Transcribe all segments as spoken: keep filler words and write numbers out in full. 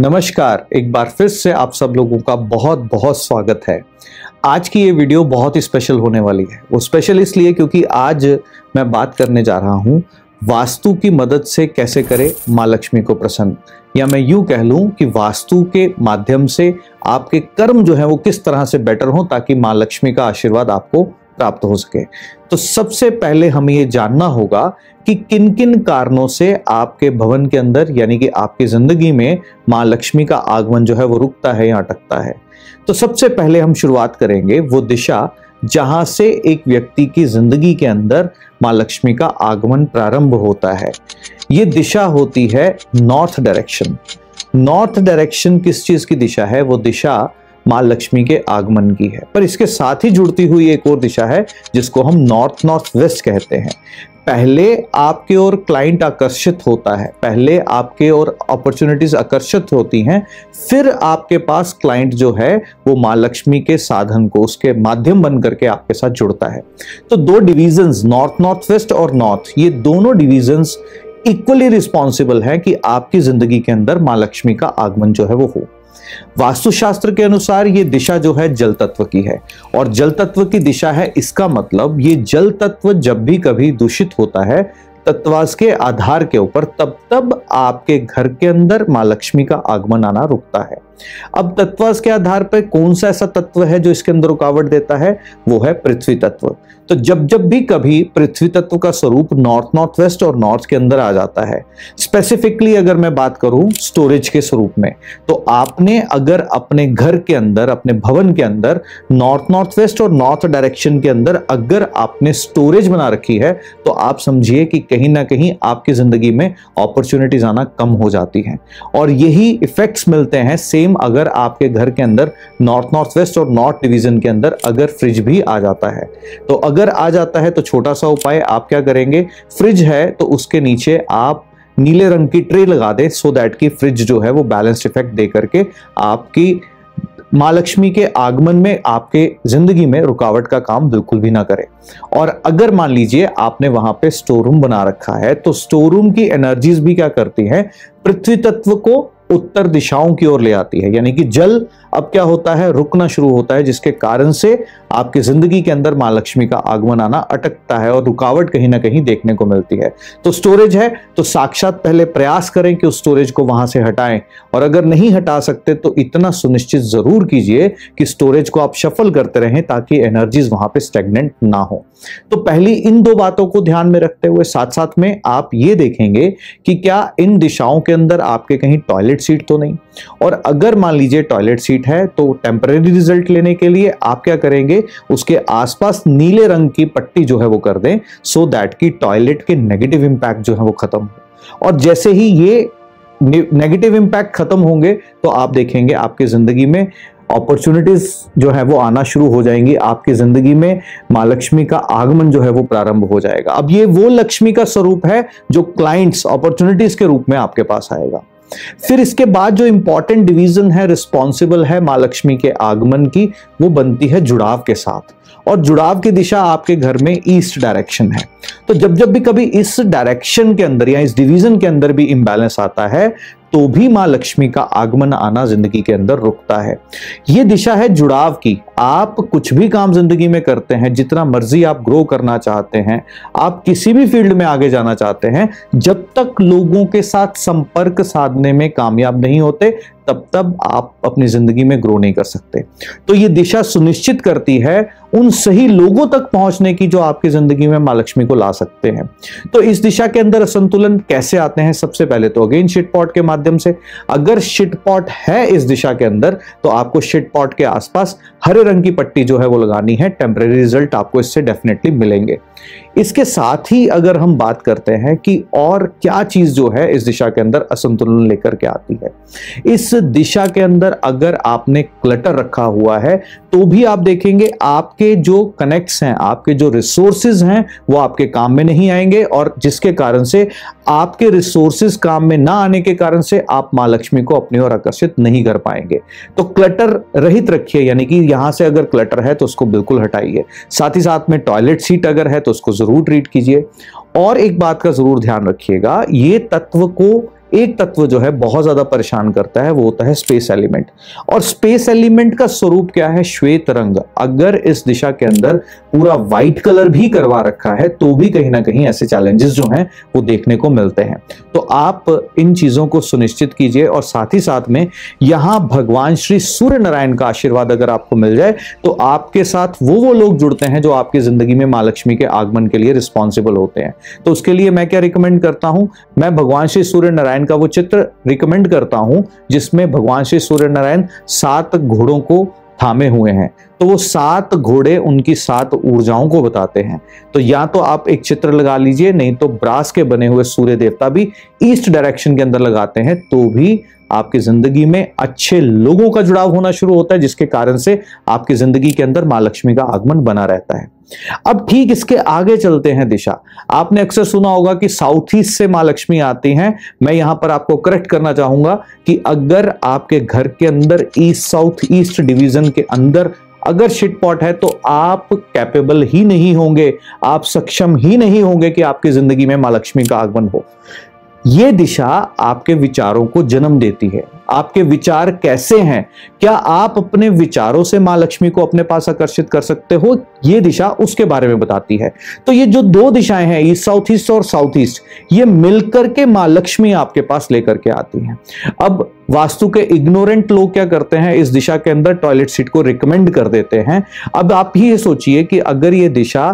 नमस्कार, एक बार फिर से आप सब लोगों का बहुत बहुत स्वागत है। आज की ये वीडियो बहुत स्पेशल होने वाली है। वो स्पेशल इसलिए क्योंकि आज मैं बात करने जा रहा हूँ वास्तु की मदद से कैसे करें माँ लक्ष्मी को प्रसन्न, या मैं यूँ कह लूँ कि वास्तु के माध्यम से आपके कर्म जो है वो किस तरह से बेटर हों ताकि माँ लक्ष्मी का आशीर्वाद आपको प्राप्त हो सके। तो सबसे पहले हमें ये जानना होगा कि किन किन कारणों से आपके भवन के अंदर यानी कि आपकी जिंदगी में माँ लक्ष्मी का आगमन जो है वो रुकता है या अटकता है। तो सबसे पहले हम शुरुआत करेंगे वो दिशा जहां से एक व्यक्ति की जिंदगी के अंदर माँ लक्ष्मी का आगमन प्रारंभ होता है। ये दिशा होती है नॉर्थ डायरेक्शन। नॉर्थ डायरेक्शन किस चीज की दिशा है? वो दिशा माँ लक्ष्मी के आगमन की है। पर इसके साथ ही जुड़ती हुई एक और दिशा है जिसको हम नॉर्थ नॉर्थ वेस्ट कहते हैं। पहले आपके ओर क्लाइंट आकर्षित होता है, पहले आपके ओर अपॉर्चुनिटीज आकर्षित होती हैं, फिर आपके पास क्लाइंट जो है वो माँ लक्ष्मी के साधन को उसके माध्यम बन करके आपके साथ जुड़ता है। तो दो डिविजन्स, नॉर्थ नॉर्थ वेस्ट और नॉर्थ, ये दोनों डिविजन्स इक्वली रिस्पॉन्सिबल हैं कि आपकी जिंदगी के अंदर माँ लक्ष्मी का आगमन जो है वो हो। वास्तुशास्त्र के अनुसार ये दिशा जो है जल तत्व की है, और जल तत्व की दिशा है। इसका मतलब ये जल तत्व जब भी कभी दूषित होता है तत्वास के आधार के ऊपर, तब तब आपके घर के अंदर माँ लक्ष्मी का आगमन आना रुकता है। अब तत्वास के आधार पर कौन सा ऐसा तत्व है जो इसके अंदर रुकावट देता है? वो है पृथ्वी तत्व। तो जब जब भी कभी पृथ्वी तत्व का स्वरूप नॉर्थ नॉर्थ वेस्ट और नॉर्थ के अंदर आ जाता है, स्पेसिफिकली अगर मैं बात करूं स्टोरेज के स्वरूप में, तो आपने अगर अपने घर के अंदर, अपने भवन के अंदर नॉर्थ नॉर्थ वेस्ट और नॉर्थ डायरेक्शन के अंदर अगर आपने स्टोरेज बना रखी है तो आप समझिए कि कहीं ना कहीं आपकी जिंदगी में अपॉर्चुनिटीज आना कम हो जाती हैं। और यही इफेक्ट्स मिलते हैं सेम अगर आपके घर के अंदर नॉर्थ नॉर्थ वेस्ट और नॉर्थ डिवीजन के अंदर अगर फ्रिज भी आ जाता है। तो अगर आ जाता है तो छोटा सा उपाय आप क्या करेंगे, फ्रिज है तो उसके नीचे आप नीले रंग की ट्रे लगा दें सो दैट कि फ्रिज जो है वो बैलेंस इफेक्ट दे करके आपकी माँ लक्ष्मी के आगमन में, आपके जिंदगी में रुकावट का काम बिल्कुल भी ना करे। और अगर मान लीजिए आपने वहां पे स्टोर रूम बना रखा है तो स्टोर रूम की एनर्जीज भी क्या करती हैं, पृथ्वी तत्व को उत्तर दिशाओं की ओर ले आती है। यानी कि जल अब क्या होता है, रुकना शुरू होता है, जिसके कारण से आपकी जिंदगी के अंदर माँ लक्ष्मी का आगमन आना अटकता है और रुकावट कहीं ना कहीं देखने को मिलती है। तो स्टोरेज है तो साक्षात पहले प्रयास करें कि उस स्टोरेज को वहां से हटाएं, और अगर नहीं हटा सकते तो इतना सुनिश्चित जरूर कीजिए कि स्टोरेज को आप शफल करते रहें ताकि एनर्जीज वहां पर स्टेगनेंट ना हो। तो पहली इन दो बातों को ध्यान में रखते हुए साथ साथ में आप ये देखेंगे कि क्या इन दिशाओं के अंदर आपके कहीं टॉयलेट सीट तो नहीं, और अगर मान लीजिए टॉयलेट सीट है तो टेम्परेरी रिजल्ट लेने के लिए आप क्या करेंगे, उसके आसपास नीले रंग की पट्टी जो है वो कर दें सो दैट कि टॉयलेट के नेगेटिव इंपैक्ट जो है वो खत्म हो। और जैसे ही ये नेगेटिव इंपैक्ट खत्म होंगे तो आप देखेंगे आपकी जिंदगी में अपॉर्चुनिटीज जो है वो आना शुरू हो जाएंगी, आपकी जिंदगी में माँ लक्ष्मी का आगमन जो है वो प्रारंभ हो जाएगा। अब ये वो लक्ष्मी का स्वरूप है जो क्लाइंट्स, अपॉर्चुनिटीज के रूप में आपके पास आएगा। फिर इसके बाद जो इंपॉर्टेंट डिवीजन है, रिस्पॉन्सिबल है माँ लक्ष्मी के आगमन की, वो बनती है जुड़ाव के साथ, और जुड़ाव की दिशा आपके घर में ईस्ट डायरेक्शन है। तो जब जब भी कभी इस डायरेक्शन के अंदर या इस डिवीजन के अंदर भी इंबैलेंस आता है तो भी माँ लक्ष्मी का आगमन आना जिंदगी के अंदर रुकता है। ये दिशा है जुड़ाव की। आप कुछ भी काम जिंदगी में करते हैं, जितना मर्जी आप ग्रो करना चाहते हैं, आप किसी भी फील्ड में आगे जाना चाहते हैं, जब तक लोगों के साथ संपर्क साधने में कामयाब नहीं होते तब तब आप अपनी जिंदगी में ग्रो नहीं कर सकते। तो ये दिशा सुनिश्चित करती है उन सही लोगों तक पहुंचने की जो आपकी जिंदगी में माँ लक्ष्मी को ला सकते हैं। तो इस दिशा के अंदर असंतुलन कैसे आते हैं? सबसे पहले तो अगेन शिटपॉट के माध्यम से। अगर शिटपॉट है इस दिशा के अंदर तो आपको शिटपॉट के आसपास हरे रंग की पट्टी जो है वो लगानी है। टेम्परेरी रिजल्ट आपको इससे डेफिनेटली मिलेंगे। इसके साथ ही अगर हम बात करते हैं कि और क्या चीज जो है इस दिशा के अंदर असंतुलन लेकर के आती है, इस दिशा के अंदर अगर आपने क्लटर रखा हुआ है तो भी आप देखेंगे आपके जो कनेक्ट्स हैं, आपके जो रिसोर्सेज हैं, वो आपके काम में नहीं आएंगे, और जिसके कारण से आपके रिसोर्सेज काम में ना आने के कारण से आप मां लक्ष्मी को अपनी ओर आकर्षित नहीं कर पाएंगे। तो क्लटर रहित रखिए, यानी कि यहां से अगर क्लटर है तो उसको बिल्कुल हटाइए। साथ ही साथ में टॉयलेट सीट अगर है तो उसको जरूर ट्रीट कीजिए। और एक बात का जरूर ध्यान रखिएगा, ये तत्व को एक तत्व जो है बहुत ज्यादा परेशान करता है, वो होता है स्पेस एलिमेंट। और स्पेस एलिमेंट का स्वरूप क्या है? श्वेत रंग। अगर इस दिशा के अंदर पूरा व्हाइट कलर भी करवा रखा है तो भी कहीं ना कहीं ऐसे चैलेंजेस जो हैं वो देखने को मिलते हैं। तो आप इन चीजों को सुनिश्चित कीजिए। और साथ ही साथ में यहाँ भगवान श्री सूर्य नारायण का आशीर्वाद अगर आपको मिल जाए तो आपके साथ वो वो लोग जुड़ते हैं जो आपकी जिंदगी में माँ लक्ष्मी के आगमन के लिए रिस्पॉन्सिबल होते हैं। तो उसके लिए मैं क्या रिकमेंड करता हूँ, मैं भगवान श्री सूर्य नारायण का वो चित्र रिकमेंड करता हूं जिसमें भगवान श्री सूर्य नारायण सात घोड़ों को थामे हुए हैं। तो वो सात घोड़े उनकी सात ऊर्जाओं को बताते हैं। तो या तो आप एक चित्र लगा लीजिए, नहीं तो ब्रास के बने हुए सूर्य देवता भी ईस्ट डायरेक्शन के अंदर लगाते हैं तो भी आपकी जिंदगी में अच्छे लोगों का जुड़ाव होना शुरू होता है, जिसके कारण से आपकी जिंदगी के अंदर मां लक्ष्मी का आगमन बना रहता है। अब ठीक इसके आगे चलते हैं दिशा। आपने अक्सर सुना होगा कि साउथ ईस्ट से मां लक्ष्मी आती हैं। मैं यहां पर आपको करेक्ट करना चाहूंगा कि अगर आपके घर के अंदर ईस्ट साउथ ईस्ट डिवीजन के अंदर अगर शिटपॉट है तो आप कैपेबल ही नहीं होंगे, आप सक्षम ही नहीं होंगे कि आपकी जिंदगी में मां लक्ष्मी का आगमन हो। ये दिशा आपके विचारों को जन्म देती है। आपके विचार कैसे हैं, क्या आप अपने विचारों से मां लक्ष्मी को अपने पास आकर्षित कर सकते हो, ये दिशा उसके बारे में बताती है। तो ये जो दो दिशाएं हैं, ईस्ट साउथ ईस्ट और साउथ ईस्ट, ये मिलकर के मां लक्ष्मी आपके पास लेकर के आती हैं। अब वास्तु के इग्नोरेंट लोग क्या करते हैं, इस दिशा के अंदर टॉयलेट सीट को रिकमेंड कर देते हैं। अब आप ही ये सोचिए कि अगर ये दिशा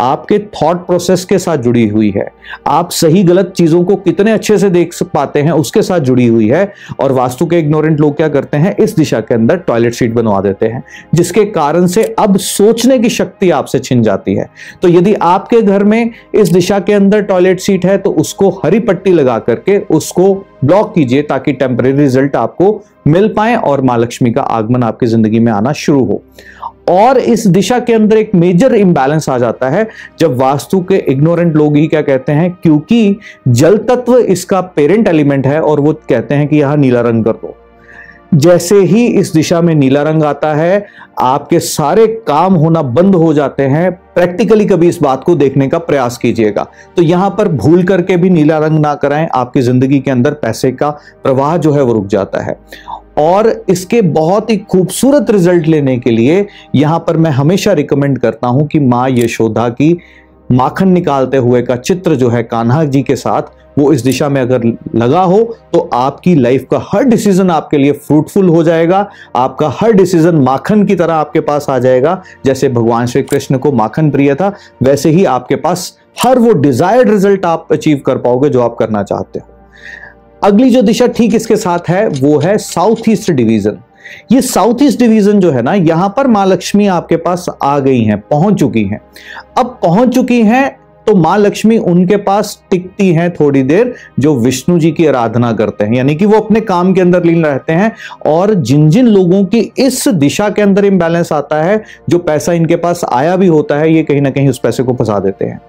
आपके थॉट प्रोसेस के साथ जुड़ी हुई है, आप सही गलत चीजों को कितने अच्छे से देख पाते हैं उसके साथ जुड़ी हुई है, और वास्तु के इग्नोरेंट लोग क्या करते हैं, इस दिशा के अंदर टॉयलेट सीट बनवा देते हैं, जिसके कारण से अब सोचने की शक्ति आपसे छिन जाती है। तो यदि आपके घर में इस दिशा के अंदर टॉयलेट सीट है तो उसको हरी पट्टी लगा करके उसको ब्लॉक कीजिए ताकि टेम्परेरी रिजल्ट आपको मिल पाए और मां लक्ष्मी का आगमन आपकी जिंदगी में आना शुरू हो। और इस दिशा के अंदर एक मेजर इंबैलेंस आ जाता है जब वास्तु के इग्नोरेंट लोग ही क्या कहते हैं, क्योंकि जल तत्व इसका पेरेंट एलिमेंट है और वो कहते हैं कि यहां नीला रंग कर दो। जैसे ही इस दिशा में नीला रंग आता है आपके सारे काम होना बंद हो जाते हैं। प्रैक्टिकली कभी इस बात को देखने का प्रयास कीजिएगा। तो यहां पर भूल करके भी नीला रंग ना कराएं, आपकी जिंदगी के अंदर पैसे का प्रवाह जो है वो रुक जाता है। और इसके बहुत ही खूबसूरत रिजल्ट लेने के लिए यहां पर मैं हमेशा रिकमेंड करता हूं कि माँ यशोदा की माखन निकालते हुए का चित्र जो है कान्हा जी के साथ, वो इस दिशा में अगर लगा हो तो आपकी लाइफ का हर डिसीजन आपके लिए फ्रूटफुल हो जाएगा। आपका हर डिसीजन माखन की तरह आपके पास आ जाएगा। जैसे भगवान श्री कृष्ण को माखन प्रिय था, वैसे ही आपके पास हर वो डिजायर्ड रिजल्ट आप अचीव कर पाओगे जो आप करना चाहते हो। अगली जो दिशा ठीक इसके साथ है वो है साउथ ईस्ट डिवीजन। ये साउथ ईस्ट डिवीजन जो है ना, यहां पर मां लक्ष्मी आपके पास आ गई हैं, पहुंच चुकी हैं। अब पहुंच चुकी हैं तो मां लक्ष्मी उनके पास टिकती हैं थोड़ी देर, जो विष्णु जी की आराधना करते हैं, यानी कि वो अपने काम के अंदर लीन रहते हैं। और जिन जिन लोगों की इस दिशा के अंदर इंबैलेंस आता है, जो पैसा इनके पास आया भी होता है, ये कहीं ना कहीं उस पैसे को फंसा देते हैं।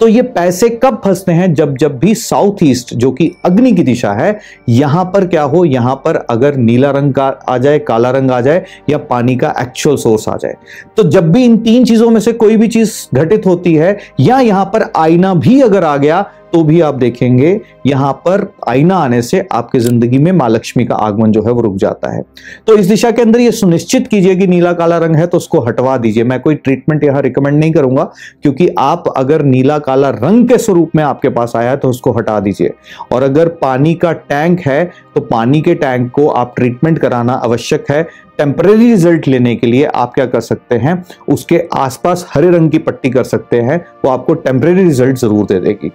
तो ये पैसे कब फंसते हैं, जब जब भी साउथ ईस्ट जो कि अग्नि की दिशा है, यहां पर क्या हो, यहां पर अगर नीला रंग का आ जाए, काला रंग आ जाए, या पानी का एक्चुअल सोर्स आ जाए। तो जब भी इन तीन चीजों में से कोई भी चीज घटित होती है, या यहां पर आईना भी अगर आ गया, तो भी आप देखेंगे यहां पर आईना आने से आपकी जिंदगी में मां लक्ष्मी का आगमन जो है वो रुक जाता है। तो इस दिशा के अंदर ये सुनिश्चित कीजिए कि नीला काला रंग है तो उसको हटवा दीजिए। मैं कोई ट्रीटमेंट यहां रिकमेंड नहीं करूंगा, क्योंकि आप अगर नीला काला रंग के स्वरूप में आपके पास आया है तो उसको हटा दीजिए। और अगर पानी का टैंक है तो पानी के टैंक को आप ट्रीटमेंट कराना आवश्यक है। टेम्परेरी रिजल्ट लेने के लिए आप क्या कर सकते हैं, उसके आसपास हरे रंग की पट्टी कर सकते हैं, वो आपको टेम्परेरी रिजल्ट जरूर दे देगी।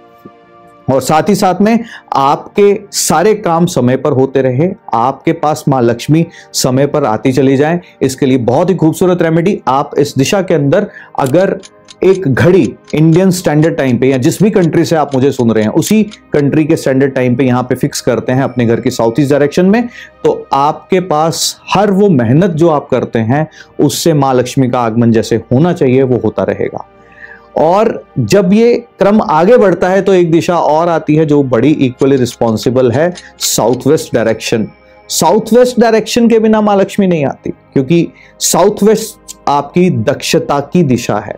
और साथ ही साथ में आपके सारे काम समय पर होते रहे, आपके पास मां लक्ष्मी समय पर आती चली जाए, इसके लिए बहुत ही खूबसूरत रेमेडी आप इस दिशा के अंदर अगर एक घड़ी इंडियन स्टैंडर्ड टाइम पे, या जिस भी कंट्री से आप मुझे सुन रहे हैं उसी कंट्री के स्टैंडर्ड टाइम पे यहाँ पे फिक्स करते हैं अपने घर की साउथ ईस्ट डायरेक्शन में, तो आपके पास हर वो मेहनत जो आप करते हैं उससे मां लक्ष्मी का आगमन जैसे होना चाहिए वो होता रहेगा। और जब ये क्रम आगे बढ़ता है तो एक दिशा और आती है जो बड़ी इक्वली रिस्पॉन्सिबल है, south west direction. South west direction के बिना माँ लक्ष्मी नहीं आती, क्योंकि साउथ वेस्ट आपकी दक्षता की दिशा है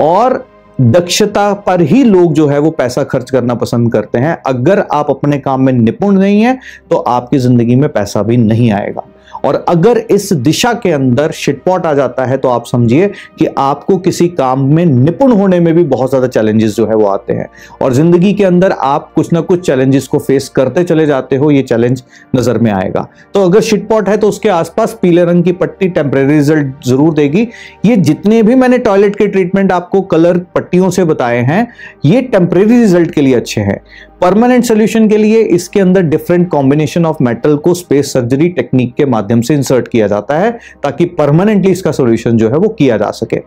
और दक्षता पर ही लोग जो है वो पैसा खर्च करना पसंद करते हैं। अगर आप अपने काम में निपुण नहीं है तो आपकी जिंदगी में पैसा भी नहीं आएगा। और अगर इस दिशा के अंदर शिटपॉट आ जाता है तो आप समझिए कि आपको किसी काम में निपुण होने में भी बहुत ज्यादा चैलेंजेस जो है वो आते हैं और जिंदगी के अंदर आप कुछ ना कुछ चैलेंजेस को फेस करते चले जाते हो, ये चैलेंज नजर में आएगा। तो अगर शिटपॉट है तो उसके आसपास पीले रंग की पट्टी टेम्परेरी रिजल्ट जरूर देगी। ये जितने भी मैंने टॉयलेट के ट्रीटमेंट आपको कलर पट्टियों से बताए हैं, ये टेम्परेरी रिजल्ट के लिए अच्छे हैं। परमानेंट सोल्यूशन के लिए इसके अंदर डिफरेंट कॉम्बिनेशन ऑफ मेटल को स्पेस सर्जरी टेक्निक के माध्यम से इंसर्ट किया जाता है ताकि परमानेंटली इसका सॉल्यूशन जो है वो किया जा सके।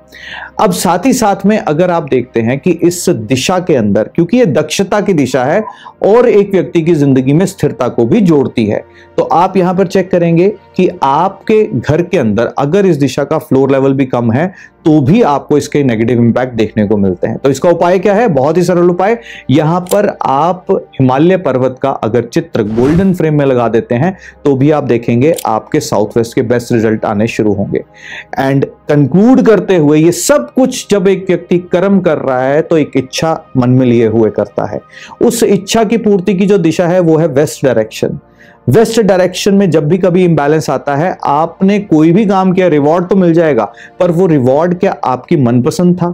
अब साथ ही साथ में अगर आप देखते हैं कि इस दिशा के अंदर, क्योंकि ये दक्षता की दिशा है और एक व्यक्ति की जिंदगी में स्थिरता को भी जोड़ती है, तो आप यहां पर चेक करेंगे कि आपके घर के अंदर अगर इस दिशा का फ्लोर लेवल भी कम है तो भी आपको इसके नेगेटिव इंपैक्ट देखने को मिलते हैं। तो इसका उपाय क्या है? बहुत ही सरल उपाय। यहां पर आप हिमालय पर्वत का अगर चित्र गोल्डन फ्रेम में लगा देते हैं तो भी आप देखेंगे आपके साउथ वेस्ट के बेस्ट रिजल्ट आने शुरू होंगे। एंड कंक्लूड करते हुए, ये सब कुछ जब एक व्यक्ति कर्म कर रहा है तो एक इच्छा मन में लिए हुए करता है। उस इच्छा की पूर्ति की जो दिशा है वो है वेस्ट डायरेक्शन। वेस्ट डायरेक्शन में जब भी कभी इंबैलेंस आता है, आपने कोई भी काम किया, रिवॉर्ड तो मिल जाएगा, पर वो रिवॉर्ड क्या आपकी मनपसंद था?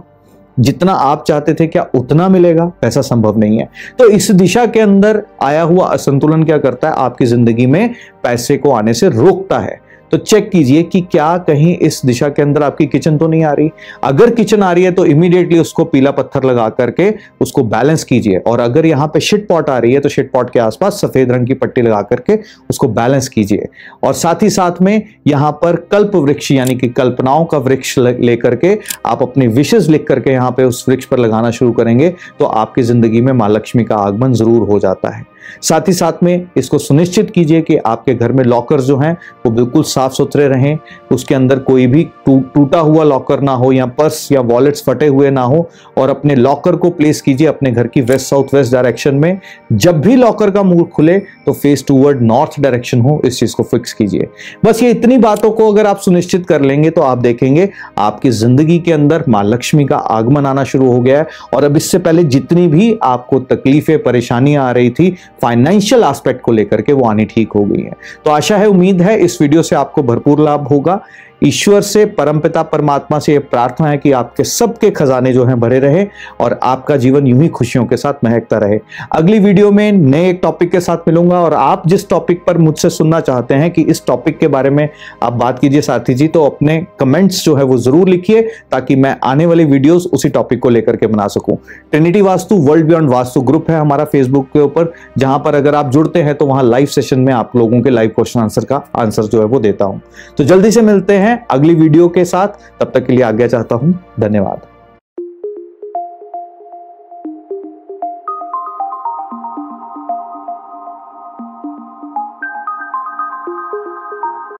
जितना आप चाहते थे क्या उतना मिलेगा? ऐसा संभव नहीं है। तो इस दिशा के अंदर आया हुआ असंतुलन क्या करता है? आपकी जिंदगी में पैसे को आने से रोकता है। तो चेक कीजिए कि क्या कहीं इस दिशा के अंदर आपकी किचन तो नहीं आ रही। अगर किचन आ रही है तो इमीडिएटली उसको पीला पत्थर लगा करके उसको बैलेंस कीजिए, और अगर यहाँ पे शिट पॉट आ रही है तो शिट पॉट के आसपास सफेद रंग की पट्टी लगा करके उसको बैलेंस कीजिए। और साथ ही साथ में यहाँ पर कल्प वृक्ष यानी कि कल्पनाओं का वृक्ष लेकर के आप अपनी विशेष लिख करके यहाँ पे उस वृक्ष पर लगाना शुरू करेंगे तो आपकी जिंदगी में माँ लक्ष्मी का आगमन जरूर हो जाता है। साथ ही साथ में इसको सुनिश्चित कीजिए कि आपके घर में लॉकर्स जो हैं वो बिल्कुल साफ सुथरे रहें, उसके अंदर कोई भी टूटा हुआ लॉकर ना हो या पर्स या वॉलेट्स फटे हुए ना हो। और अपने लॉकर को प्लेस कीजिए अपने घर की वेस्ट साउथ वेस्ट डायरेक्शन में। जब भी लॉकर का मुंह खुले तो फेस टूवर्ड नॉर्थ डायरेक्शन हो, इस चीज को फिक्स कीजिए। बस ये इतनी बातों को अगर आप सुनिश्चित कर लेंगे तो आप देखेंगे आपकी जिंदगी के अंदर माँ लक्ष्मी का आगमन आना शुरू हो गया है। और अब इससे पहले जितनी भी आपको तकलीफें परेशानियां आ रही थी फाइनेंशियल एस्पेक्ट को लेकर के, वो आनी ठीक हो गई है। तो आशा है, उम्मीद है इस वीडियो से आपको भरपूर लाभ होगा। ईश्वर से, परमपिता परमात्मा से ये प्रार्थना है कि आपके सबके खजाने जो हैं भरे रहे और आपका जीवन यूं ही खुशियों के साथ महकता रहे। अगली वीडियो में नए एक टॉपिक के साथ मिलूंगा, और आप जिस टॉपिक पर मुझसे सुनना चाहते हैं कि इस टॉपिक के बारे में आप बात कीजिए साथी जी, तो अपने कमेंट्स जो है वो जरूर लिखिए ताकि मैं आने वाली वीडियोज उसी टॉपिक को लेकर के बना सकूँ। Trinity Vastu world beyond Vastu group है हमारा फेसबुक के ऊपर, जहां पर अगर आप जुड़ते हैं तो वहां लाइव सेशन में आप लोगों के लाइव क्वेश्चन आंसर का आंसर जो है वो देता हूं। तो जल्दी से मिलते हैं अगली वीडियो के साथ, तब तक के लिए आज्ञा चाहता हूं। धन्यवाद।